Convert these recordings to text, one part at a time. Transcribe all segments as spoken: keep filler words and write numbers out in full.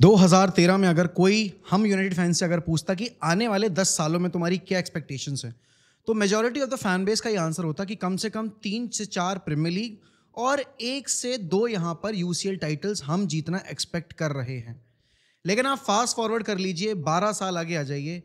दो हज़ार तेरह में अगर कोई हम यूनाइटेड फैंस से अगर पूछता कि आने वाले दस सालों में तुम्हारी क्या एक्सपेक्टेशंस हैं, तो majority of the fan base का ये आंसर होता कि कम से कम तीन से चार प्रीमियर लीग और एक से दो यहाँ पर यूसीएल टाइटल्स हम जीतना एक्सपेक्ट कर रहे हैं। लेकिन आप फास्ट फॉरवर्ड कर लीजिए, बारह साल आगे आ जाइए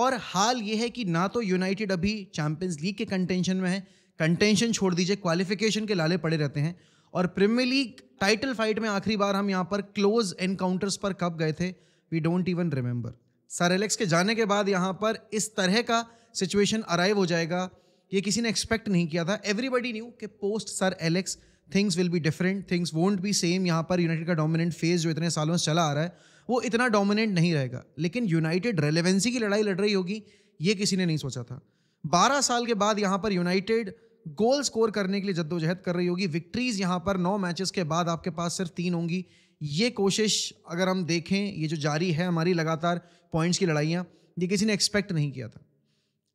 और हाल ये है कि ना तो यूनाइटेड अभी चैंपियंस लीग के कंटेंशन में है, कंटेंशन छोड़ दीजिए, क्वालिफिकेशन के लाले पड़े रहते हैं, और प्रीमियर लीग टाइटल फाइट में आखिरी बार हम यहाँ पर क्लोज एनकाउंटर्स पर कब गए थे, we don't even remember. Sir Alex के जाने के बाद यहाँ पर इस तरह का सिचुएशन अराइव हो जाएगा, ये किसी ने एक्सपेक्ट नहीं किया था। एवरीबडी न्यू कि post sir Alex things will be different, things won't be same. यहाँ पर यूनाइटेड का डोमिनेंट फेज जो इतने सालों से चला आ रहा है वो इतना डोमिनेंट नहीं रहेगा, लेकिन यूनाइटेड रेलेवेंसी की लड़ाई लड़ रही होगी ये किसी ने नहीं सोचा था। बारह साल के बाद यहाँ पर यूनाइटेड गोल स्कोर करने के लिए जद्दोजहद कर रही होगी। विक्ट्रीज यहाँ पर नौ मैचेस के बाद आपके पास सिर्फ तीन होंगी। ये कोशिश अगर हम देखें, ये जो जारी है हमारी लगातार पॉइंट्स की लड़ाइयाँ, ये किसी ने एक्सपेक्ट नहीं किया था।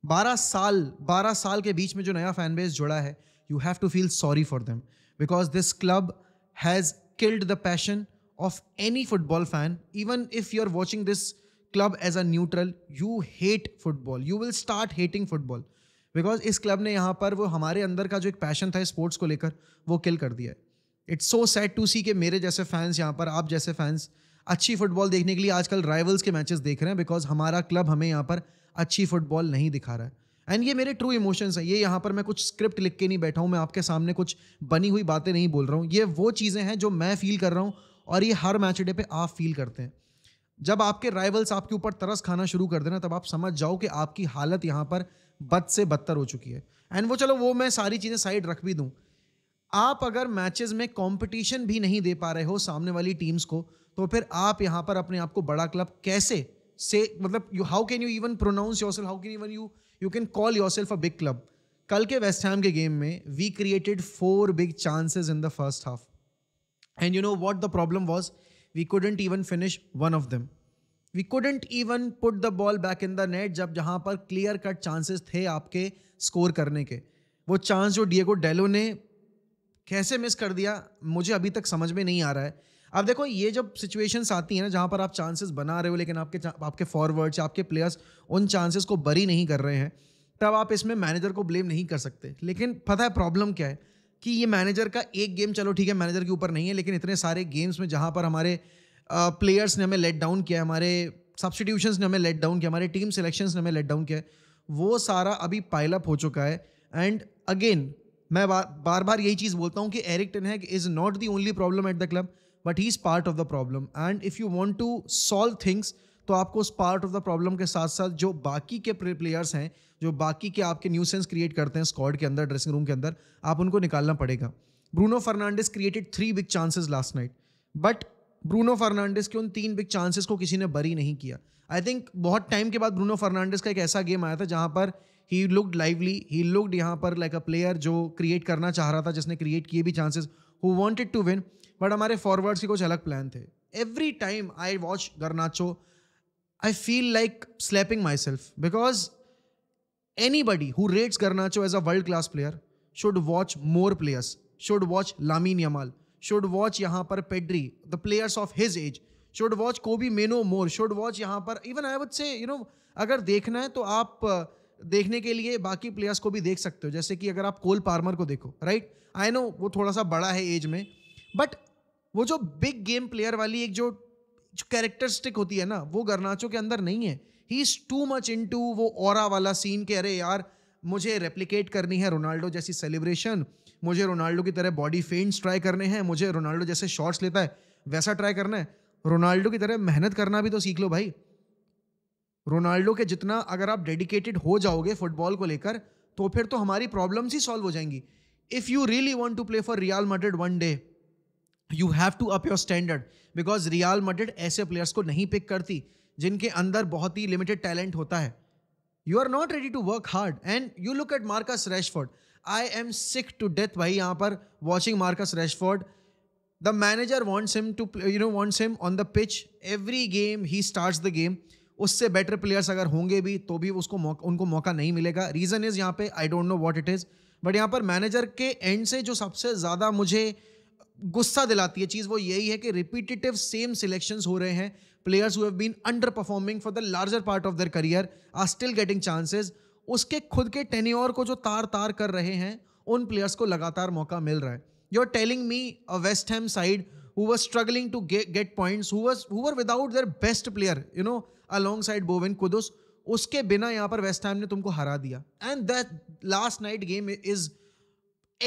बारह साल बारह साल के बीच में जो नया फैन बेस जुड़ा है, you have to feel sorry for them because this club has killed the passion of any football fan. Even if you're watching this club as a neutral, you hate football, you will start hating football because इस club ने यहाँ पर वो हमारे अंदर का जो एक passion था sports को लेकर वो kill कर दिया है। It's so sad to see कि मेरे जैसे fans यहाँ पर, आप जैसे fans अच्छी football देखने के लिए आजकल rivals के matches देख रहे हैं because हमारा club हमें यहाँ पर अच्छी football नहीं दिखा रहा है। एंड ये मेरे ट्रू इमोशंस हैं, ये यहाँ पर मैं कुछ स्क्रिप्ट लिख के नहीं बैठा हूँ, मैं आपके सामने कुछ बनी हुई बातें नहीं बोल रहा हूँ, ये वो चीज़ें हैं जो मैं फील कर रहा हूँ और ये हर मैच डे पे आप फील करते हैं। जब आपके राइवल्स आपके ऊपर तरस खाना शुरू कर देना, तब आप समझ जाओ कि आपकी हालत यहाँ पर बद से बदतर हो चुकी है। एंड वो चलो वो मैं सारी चीज़ें साइड रख भी दूँ, आप अगर मैचेस में कंपटीशन भी नहीं दे पा रहे हो सामने वाली टीम्स को, तो फिर आप यहाँ पर अपने आप को बड़ा क्लब कैसे से मतलब you how can you even pronounce yourself, how can even you you can call yourself a big club. कल के वेस्ट हैम के गेम में we created four big chances in the first half. And you know what the problem was? We couldn't even finish one of them. We couldn't even put the ball back in the net जब जहाँ पर clear cut chances थे आपके score करने के। वो chance जो Diego Dalot ने कैसे miss कर दिया मुझे अभी तक समझ में नहीं आ रहा है। अब देखो ये जब situations आती हैं ना जहाँ पर आप chances बना रहे हो लेकिन आपके आपके forwards, आपके players उन chances को bury नहीं कर रहे हैं, तब आप इसमें manager को blame नहीं कर सकते। लेकिन पता है problem क्या है कि ये मैनेजर का एक गेम, चलो ठीक है मैनेजर के ऊपर नहीं है, लेकिन इतने सारे गेम्स में जहाँ पर हमारे प्लेयर्स ने हमें लेट डाउन किया, हमारे सब्सटीट्यूशंस ने हमें लेट डाउन किया, हमारे टीम सिलेक्शंस ने हमें लेट डाउन किया, वो सारा अभी पाइल अप हो चुका है। एंड अगेन मैं बा, बार बार यही चीज़ बोलता हूँ कि Erik ten Hag is not the only problem at the club but he is part of the problem. And if you want to solve things तो आपको उस पार्ट ऑफ द प्रॉब्लम के साथ साथ जो बाकी के प्लेयर्स हैं, जो बाकी के आपके न्यूसेंस क्रिएट करते हैं स्क्वाड के अंदर, ड्रेसिंग रूम के अंदर, आप उनको निकालना पड़ेगा। Bruno Fernandes created three big chances last night but Bruno Fernandes के उन तीन बिग चांसेस को किसी ने बरी नहीं किया। आई थिंक बहुत टाइम के बाद ब्रूनो फर्नांडिस का एक ऐसा गेम आया था जहाँ पर he looked lively, he looked यहाँ पर लाइक अ प्लेयर जो क्रिएट करना चाह रहा था, जिसने क्रिएट किए भी chances, who wanted to win, but हमारे फॉरवर्ड्स के कुछ अलग प्लान थे। Every time I watch Garnacho I feel like slapping myself because anybody who rates Garnacho as a world-class player should watch more players, should watch Lamine Yamal, should watch यहाँ पर Pedri, the players of his age, should watch Kobe Meno more, should watch यहाँ पर even I would say you know अगर देखना है तो आप देखने के लिए बाकी players को भी देख सकते हो, जैसे कि अगर आप Cole Palmer को देखो, right? I know वो थोड़ा सा बड़ा है age में but वो जो big game player वाली एक जो जो कैरेक्टरिस्टिक होती है ना वो गर्नाचो के अंदर नहीं है। He is too much into वो ऑरा वाला सीन के अरे यार मुझे रेप्लिकेट करनी है रोनाल्डो जैसी सेलिब्रेशन, मुझे रोनाल्डो की तरह बॉडी फेंट्स ट्राई करने हैं, मुझे रोनाल्डो जैसे शॉट्स लेता है वैसा ट्राई करना है। रोनाल्डो की तरह मेहनत करना भी तो सीख लो भाई। रोनाल्डो के जितना अगर आप डेडिकेटेड हो जाओगे फुटबॉल को लेकर तो फिर तो हमारी प्रॉब्लम्स ही सॉल्व हो जाएंगी। If you really want to play for Real Madrid one day you have to up your standard because Real Madrid ऐसे प्लेयर्स को नहीं पिक करती जिनके अंदर बहुत ही लिमिटेड टैलेंट होता है। You are not ready to work hard and you look at Marcus Rashford. I am sick to death भाई यहाँ पर watching Marcus Rashford. The manager wants him to you know wants him on the pitch every game, he starts the game. उससे better players अगर होंगे भी तो भी उसको उनको मौका नहीं मिलेगा। रीज़न इज़ यहाँ पे I don't know what it is but यहाँ पर मैनेजर के एंड से जो सबसे ज़्यादा मुझे गुस्सा दिलाती है चीज़ वो यही है कि रिपीटेटिव सेम सिलेक्शंस हो रहे हैं। Players who have been underperforming for the larger part of their career are still getting chances. उसके खुद के टेन्योर को जो तार तार कर रहे हैं उन प्लेयर्स को लगातार मौका मिल रहा है। You are telling me a West Ham side who was struggling to get, get points, who was who were without their best player, you know, alongside Bowen Kudus, उसके बिना यहाँ पर वेस्ट हैम ने तुमको हरा दिया। And that last night game is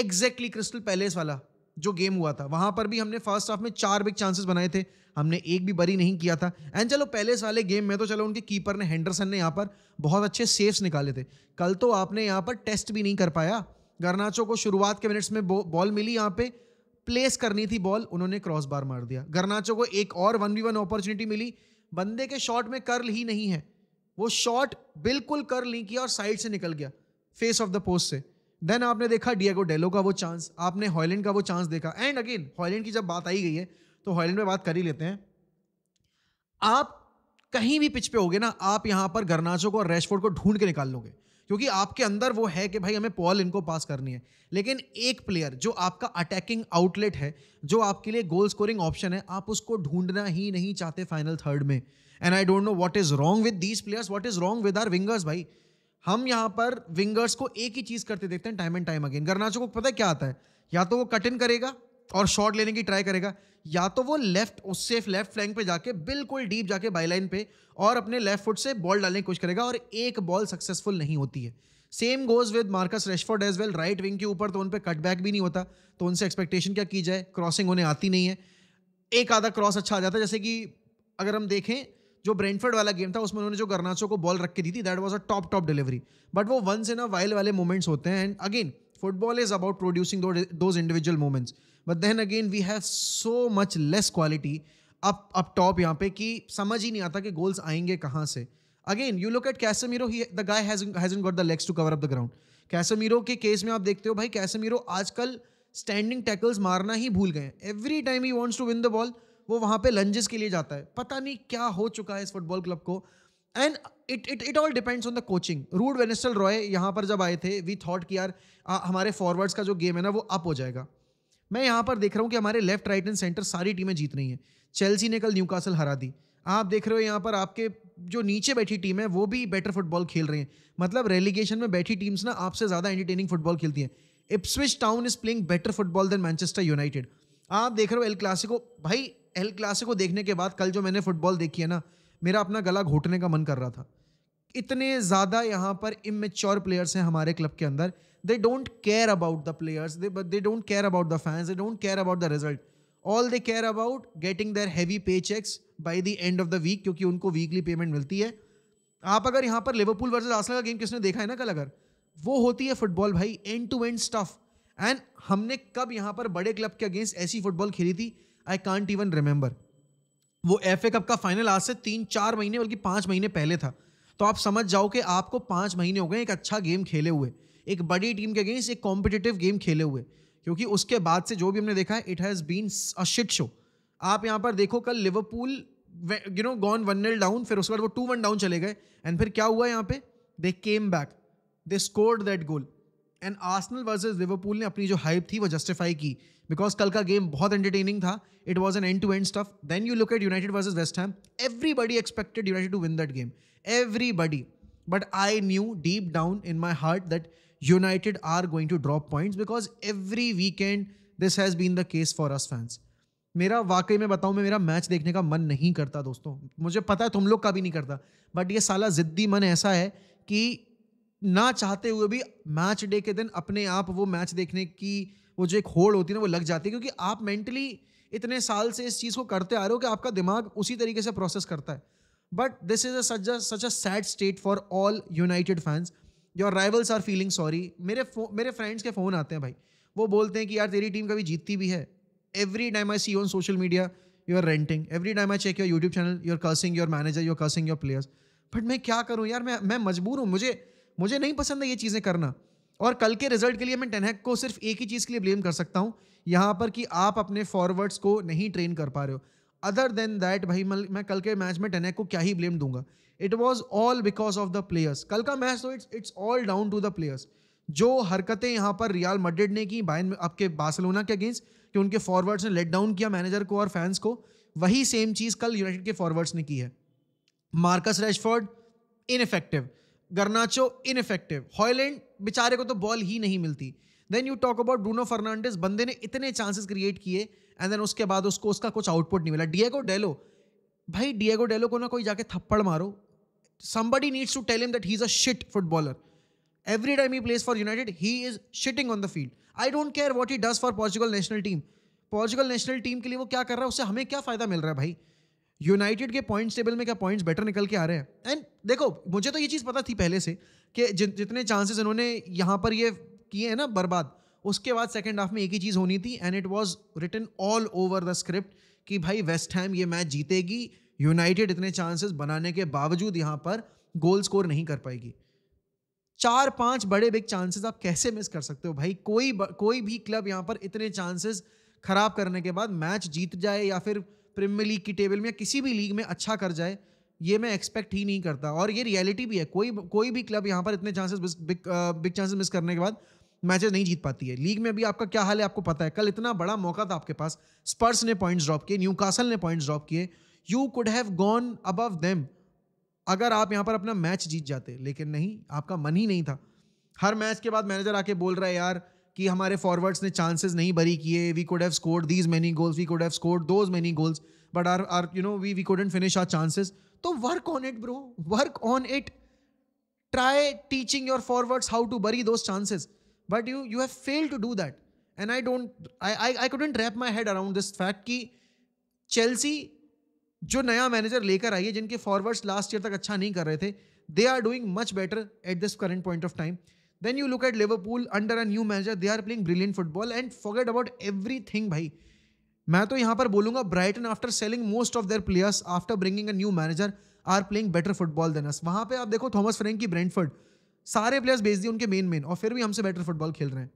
exactly Crystal Palace वाला जो गेम हुआ था। वहाँ पर भी हमने फर्स्ट हाफ में चार बिग चांसेस बनाए थे, हमने एक भी बरी नहीं किया था। एंड चलो पैलेस वाले गेम में तो चलो उनके कीपर ने हैंडरसन ने यहाँ पर बहुत अच्छे सेव्स निकाले थे। कल तो आपने यहाँ पर टेस्ट भी नहीं कर पाया। गर्नाचो को शुरुआत के मिनट्स में बॉल मिली, यहाँ पे प्लेस करनी थी बॉल, उन्होंने क्रॉस बार मार दिया। गर्नाचो को एक और वन वी वन अपॉर्चुनिटी मिली, बंदे के शॉट में कर्ल ही नहीं है, वो शॉट बिल्कुल कर्ल नहीं किया और साइड से निकल गया फेस ऑफ द पोस्ट से। देन आपने देखा डिएगो डेलो का वो चांस, आपने हॉलैंड का वो चांस देखा। एंड अगेन हॉलैंड की जब बात आई गई है तो हॉलैंड में बात कर ही लेते हैं। आप कहीं भी पिच पे होगे ना, आप यहाँ पर गर्नाचो को और रैशफोर्ड को ढूंढ के निकाल लोगे, क्योंकि आपके अंदर वो है कि भाई हमें बॉल इनको पास करनी है। लेकिन एक प्लेयर जो आपका अटैकिंग आउटलेट है, जो आपके लिए गोल स्कोरिंग ऑप्शन है, आप उसको ढूंढना ही नहीं चाहते फाइनल थर्ड में। And I don't know what is wrong with these players, what is wrong with our wingers. भाई हम यहाँ पर विंगर्स को एक ही चीज करते देखते हैं time and time again. Garnacho को पता है क्या आता है, या तो वो कट इन करेगा और शॉट लेने की ट्राई करेगा, या तो वो लेफ्ट उससे लेफ्ट फ्लैंक पे जाके बिल्कुल डीप जाके बाईलाइन पे और अपने लेफ्ट फुट से बॉल डालने की कोशिश करेगा, और एक बॉल सक्सेसफुल नहीं होती है। Same goes with Marcus Rashford as well. Right wing के ऊपर तो उन पर कटबैक भी नहीं होता, तो उनसे एक्सपेक्टेशन क्या की जाए, क्रॉसिंग उन्हें आती नहीं है। एक आधा क्रॉस अच्छा आ जाता है, जैसे कि अगर हम देखें जो ब्रेंटफोर्ड वाला गेम था उसमें उन्होंने जो गर्नाचो को बॉल रख के दी थी, that was a top top delivery, but वो वंस इन अ वाइल वाले मोमेंट्स होते हैं। And again football is about producing those individual moments, but then again we have so much less quality up up top यहाँ पे कि समझ ही नहीं आता कि गोल्स आएंगे कहाँ से। Again you look at Casemiro, he the guy hasn't got the legs to cover up the ground. Casemiro के केस में आप देखते हो भाई, कैसेमीरो आजकल स्टैंडिंग टैकल्स मारना ही भूल गए। Every time he wants to win the ball, वो वहाँ पे लंजेस के लिए जाता है। पता नहीं क्या हो चुका है इस फुटबॉल क्लब को। And it it it all depends on the coaching. Ruud van Nistelrooy यहाँ पर जब आए थे, वी थॉट कि यार आ, हमारे फॉरवर्ड्स का जो गेम है ना वो अप हो जाएगा। मैं यहाँ पर देख रहा हूँ कि हमारे लेफ्ट राइट एंड सेंटर सारी टीमें जीत रही हैं। चेल्सी ने कल न्यूकासल हरा दी, आप देख रहे हो यहाँ पर आपके जो नीचे बैठी टीम है वो भी बेटर फुटबॉल खेल रही हैं। मतलब रेलीगेशन में बैठी टीम्स ना आपसे ज़्यादा एंटरटेनिंग फुटबॉल खेलती हैं। Ipswich Town is playing better football than Manchester United. आप देख रहे हो एल क्लासिको, भाई एल क्लासिको देखने के बाद कल जो मैंने फुटबॉल देखी है ना, मेरा अपना गला घोटने का मन कर रहा था। इतने ज़्यादा यहाँ पर इमेच्योर प्लेयर्स हैं हमारे क्लब के अंदर। They don't care about the players, they don't care about the fans, they don't care about the result. All they care about getting their heavy pay checks by the end of the week, क्योंकि उनको weekly payment मिलती है। आप अगर यहाँ पर Liverpool versus Arsenal का game किसने देखा है ना कल, अगर वो होती है फुटबॉल भाई, एंड टू एंड स्टफ। एंड हमने कब यहाँ पर बड़े क्लब के अगेंस्ट ऐसी फुटबॉल खेली थी, आई कांट इवन रिमेंबर। वो एफ ए कप का फाइनल आज से तीन चार महीने बल्कि पाँच महीने पहले था, तो आप समझ जाओ कि आपको पाँच महीने हो गए एक अच्छा गेम खेले हुए, एक बड़ी टीम के अगेंस्ट एक कॉम्पिटिटिव गेम खेले हुए। क्योंकि उसके बाद से जो भी हमने देखा है, it has been a shit show. आप यहाँ पर देखो कल Liverpool you know gone one nil down, फिर उसके बाद वो टू वन डाउन चले गए, एंड फिर क्या हुआ यहाँ पे, they came back, they scored that goal. And Arsenal versus Liverpool ने अपनी जो हाइप थी वो जस्टिफाई की, बिकॉज कल का गेम बहुत एंटरटेनिंग था, it was an end to end stuff. Then you look at United versus West Ham, everybody expected United to win that game, everybody, but I knew deep down in my heart that United are going to drop points because every weekend this has been the case for us fans. मेरा वाकई में बताऊँ मैं, मेरा match देखने का मन नहीं करता दोस्तों। मुझे पता है तुम लोग का भी नहीं करता, बट ये साला ज़िद्दी मन ऐसा है कि ना चाहते हुए भी मैच डे के दिन अपने आप वो मैच देखने की वो जो एक होड़ होती है ना वो लग जाती है, क्योंकि आप मेंटली इतने साल से इस चीज़ को करते आ रहे हो कि आपका दिमाग उसी तरीके से प्रोसेस करता है। But this is such a such a sad state for all United fans. Your rivals are feeling sorry. मेरे मेरे फ्रेंड्स के फ़ोन आते हैं भाई, वो बोलते हैं कि यार तेरी टीम कभी जीतती भी है। Every time I see on social media you are ranting, every time I check your YouTube channel you are cursing your manager, you are cursing your players. But मैं क्या करूं यार, मैं मैं मजबूर हूं, मुझे मुझे नहीं पसंद है ये चीज़ें करना। और कल के रिजल्ट के लिए मैं टेन हैग को सिर्फ एक ही चीज़ के लिए ब्लेम कर सकता हूँ यहाँ पर, कि आप अपने फॉरवर्ड्स को नहीं ट्रेन कर पा रहे हो। अदर देन दैट भाई मैं कल के मैच में टेन हैग को क्या ही ब्लेम दूंगा। It was all because of the players. कल का मैच तो it's it's all down to the players. जो हरकतें यहाँ पर रियल मैड्रिड ने की, बायन आपके बार्सिलोना के अगेंस्ट, कि उनके फॉरवर्ड्स ने लेट डाउन किया मैनेजर को और फैंस को, वही सेम चीज़ कल यूनाइटेड के फॉरवर्ड्स ने की है। Marcus Rashford ineffective, Garnacho ineffective, Hojlund बेचारे को तो बॉल ही नहीं मिलती। Then you talk about Bruno Fernandes, बंदे ने इतने चांसेस क्रिएट किए एंड देन उसके बाद उसको उसका कुछ आउटपुट नहीं मिला। डिएगो डेलो, भाई डिएगो डेलो को ना कोई जाके थप्पड़ मारो। somebody needs to tell him that he's a shit footballer. Every time he plays for United, he is shitting on the field. I don't care what he does for Portugal national team. Portugal national team के लिए वो क्या कर रहा है, उससे हमें क्या फ़ायदा मिल रहा है भाई? United के points table में क्या points better निकल के आ रहे हैं? And देखो, मुझे तो ये चीज़ पता थी पहले से कि जितने chances इन्होंने यहाँ पर ये किए हैं ना बर्बाद, उसके बाद second half में एक ही चीज़ होनी थी and it was written all over the script कि भाई West Ham ये मैच जीतेगी, यूनाइटेड इतने चांसेस बनाने के बावजूद यहां पर गोल स्कोर नहीं कर पाएगी। चार पांच बड़े बिग चांसेस आप कैसे मिस कर सकते हो भाई? कोई कोई भी क्लब यहां पर इतने चांसेस खराब करने के बाद मैच जीत जाए या फिर प्रीमियर लीग की टेबल में या किसी भी लीग में अच्छा कर जाए, ये मैं एक्सपेक्ट ही नहीं करता। और ये रियलिटी भी है, कोई कोई भी क्लब यहाँ पर इतने chances big big chances miss करने के बाद मैचेस नहीं जीत पाती है। लीग में भी आपका क्या हाल है आपको पता है। कल इतना बड़ा मौका था आपके पास, स्पर्स ने पॉइंट्स ड्रॉप किए, न्यूकासल ने पॉइंट्स ड्रॉप किए, you could have gone above them अगर आप यहाँ पर अपना मैच जीत जाते, लेकिन नहीं, आपका मन ही नहीं था। हर मैच के बाद मैनेजर आके बोल रहा है यार कि हमारे फॉरवर्ड्स ने चांसेस नहीं बरी किए, we could have scored these many goals, we could have scored those many goals, but our our you know we we couldn't finish our chances. तो work on it bro, work on it, try teaching your forwards how to bury those chances, but you you have failed to do that. And I don't I I couldn't wrap my head around this fact कि Chelsea जो नया manager लेकर आई है, जिनके forwards last year तक अच्छा नहीं कर रहे थे, they are doing much better at this current point of time. Then you look at Liverpool under a new manager, they are playing brilliant football and forget about everything भाई। मैं तो यहाँ पर बोलूंगा Brighton after selling most of their players after bringing a new manager are playing better football than us. वहाँ पे आप देखो थॉमस फ्रैंक की ब्रेंटफर्ड, सारे प्लेयर्स बेच दिए उनके मेन मेन और फिर भी हमसे बेटर फुटबॉल खेल रहे हैं।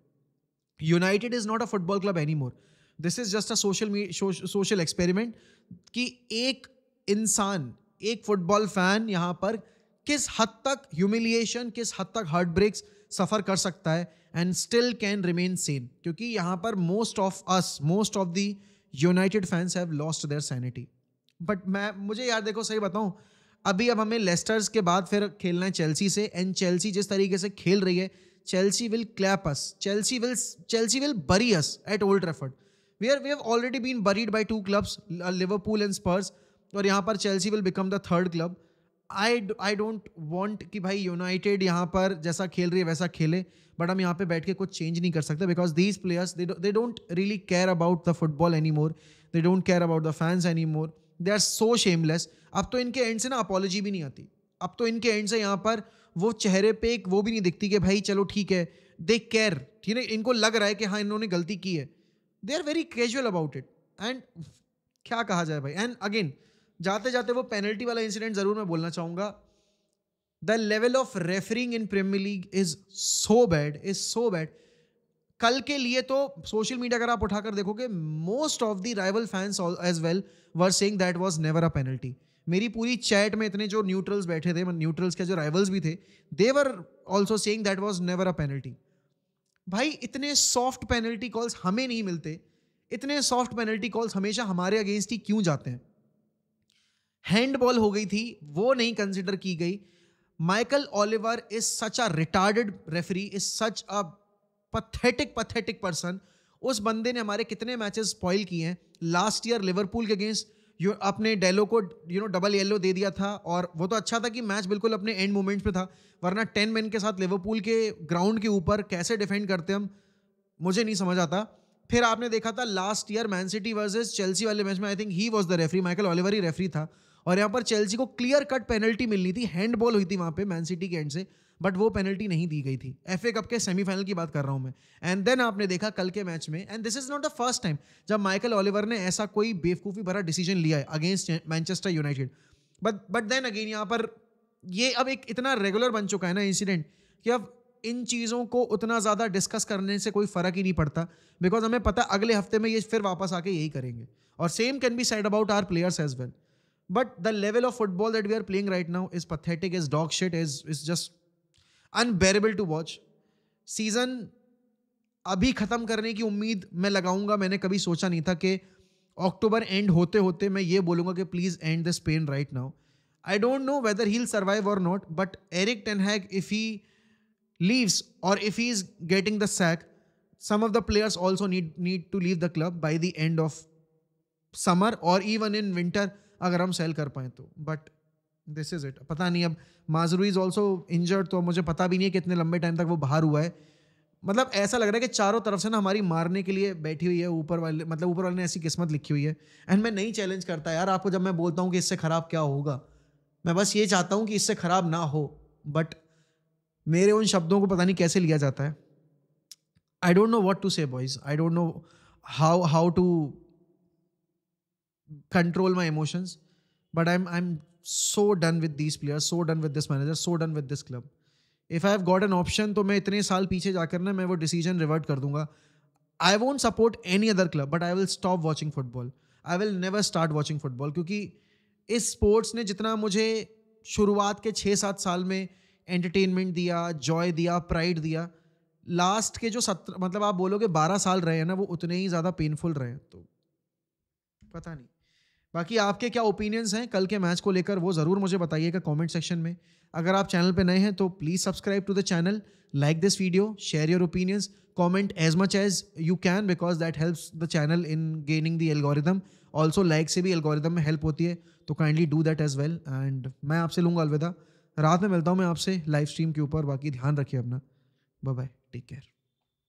United is not a football club any more, this is just a social social experiment कि एक इंसान, एक फुटबॉल फैन यहाँ पर किस हद तक ह्यूमिलिएशन, किस हद तक हार्ट ब्रेक्स सफ़र कर सकता है and still can remain sane, क्योंकि यहाँ पर most of us, most of the United fans have lost their sanity. But मैं मुझे यार देखो सही बताऊँ, अभी अब हमें लेस्टर्स के बाद फिर खेलना है चेल्सी से एंड चेल्सी जिस तरीके से खेल रही है, Chelsea will clap us, Chelsea will Chelsea will bury us at Old Trafford. We are we have already been buried by two clubs, Liverpool and Spurs, और यहाँ पर Chelsea will become the third club. I I don't want कि भाई United यहाँ पर जैसा खेल रही है वैसा खेले, but हम यहाँ पे बैठ के कुछ change नहीं कर सकते because these players they they don't really care about the football anymore, they don't care about the fans anymore, they are so shameless. अब तो इनके end से ना apology भी नहीं आती, अब तो इनके end से यहाँ पर वो चेहरे पे एक वो भी नहीं दिखती कि भाई चलो ठीक है, they care, ठीक है, इनको लग रहा है कि हाँ इन्होंने गलती की है, they are very casual about it. And क्या कहा जाए भाई। एंड अगेन जाते जाते वो पेनल्टी वाला इंसिडेंट ज़रूर मैं बोलना चाहूँगा, the level of refereeing in Premier League is so bad, is so bad. कल के लिए तो सोशल मीडिया अगर आप उठाकर देखोगे, most of the rival fans as well were saying that was never a penalty. मेरी पूरी चैट में इतने जो न्यूट्रल्स बैठे थे, न्यूट्रल्स के जो राइवल्स भी थे, they were also saying that was never a penalty. भाई इतने सॉफ्ट पेनल्टी कॉल्स हमें नहीं मिलते, इतने सॉफ्ट पेनल्टी कॉल्स हमेशा हमारे अगेंस्ट ही क्यों जाते हैं? हैंडबॉल हो गई थी, वो नहीं कंसिडर की गई। Michael Oliver is such a retarded referee, is such a pathetic pathetic person. उस बंदे ने हमारे कितने मैचेस स्पॉइल किए हैं। लास्ट ईयर लिवरपूल के अगेंस्ट अपने डेलो को यू नो डबल येलो दे दिया था, और वो तो अच्छा था कि मैच बिल्कुल अपने एंड मोमेंट्स पे था, वरना टेन मैन के साथ लिवरपूल के ग्राउंड के ऊपर कैसे डिफेंड करते हम, मुझे नहीं समझ आता। फिर आपने देखा था last year Man City versus Chelsea वाले मैच में, I think he was the referee, Michael Oliver ही रेफरी था, और यहाँ पर चेल्सी को क्लियर कट पेनल्टी मिलनी थी, हैंडबॉल हुई थी वहाँ पे मैन सिटी के एंड से, बट वो पेनल्टी नहीं दी गई थी। एफ ए कप के सेमीफाइनल की बात कर रहा हूँ मैं। एंड देन आपने देखा कल के मैच में, and this is not the first time जब माइकल ओलिवर ने ऐसा कोई बेवकूफ़ी भरा डिसीजन लिया है against Manchester United, but but then again यहाँ पर ये अब एक इतना रेगुलर बन चुका है ना इंसिडेंट कि अब इन चीज़ों को उतना ज़्यादा डिस्कस करने से कोई फ़र्क ही नहीं पड़ता, बिकॉज हमें पता अगले हफ्ते में ये फिर वापस आके यही करेंगे। और same can be said about our players as well, but the level of football that we are playing right now is pathetic, is dog shit, is is just unbearable to watch. Season अभी ख़त्म करने की उम्मीद मैं लगाऊंगा। मैंने कभी सोचा नहीं था कि अक्टूबर एंड होते होते मैं ये बोलूँगा कि please and this pain right now. I don't know whether he will survive और not, but Erik ten Hag if he leaves or if he is getting the sack, some of the players also need need to leave the club by the end of summer or even in winter अगर हम sell कर पाएँ तो। but this is it, पता नहीं। अब माजरू is also injured तो मुझे पता भी नहीं है कितने लंबे टाइम तक वो बाहर हुआ है। मतलब ऐसा लग रहा है कि चारों तरफ से ना हमारी मारने के लिए बैठी हुई है ऊपर वाले, मतलब ऊपर वाले ने ऐसी किस्मत लिखी हुई है। एंड मैं नहीं चैलेंज करता यार आपको जब मैं बोलता हूँ कि इससे ख़राब क्या होगा, मैं बस ये चाहता हूँ कि इससे ख़राब ना हो, बट मेरे उन शब्दों को पता नहीं कैसे लिया जाता है। I don't know what to say boys, I don't know how how to control my emotions, but I am I am so done with these players, so done with this manager, so done with this club. If I have got an option तो मैं इतने साल पीछे जाकर ना मैं वो decision revert कर दूंगा। I won't support any other club but I will stop watching football, I will never start watching football, क्योंकि इस स्पोर्ट्स ने जितना मुझे शुरुआत के छः सात साल में एंटरटेनमेंट दिया, जॉय दिया, प्राइड दिया, लास्ट के जो सत्रह मतलब आप बोलोगे बारह साल रहे हैं ना वो उतने ही ज़्यादा पेनफुल रहे हैं। तो पता नहीं बाकी आपके क्या ओपिनियंस हैं कल के मैच को लेकर वो ज़रूर मुझे बताइएगा कमेंट सेक्शन में। अगर आप चैनल पे नए हैं तो please subscribe to the channel, like this video, share your opinions, comment as much as you can because that helps the channel in gaining the algorithm. Also like से भी algorithm में हेल्प होती है तो kindly do that as well. And मैं आपसे लूँगा अलविदा, रात में मिलता हूँ मैं आपसे लाइव स्ट्रीम के ऊपर। बाकी ध्यान रखिए अपना, बाय बाय, टेक केयर।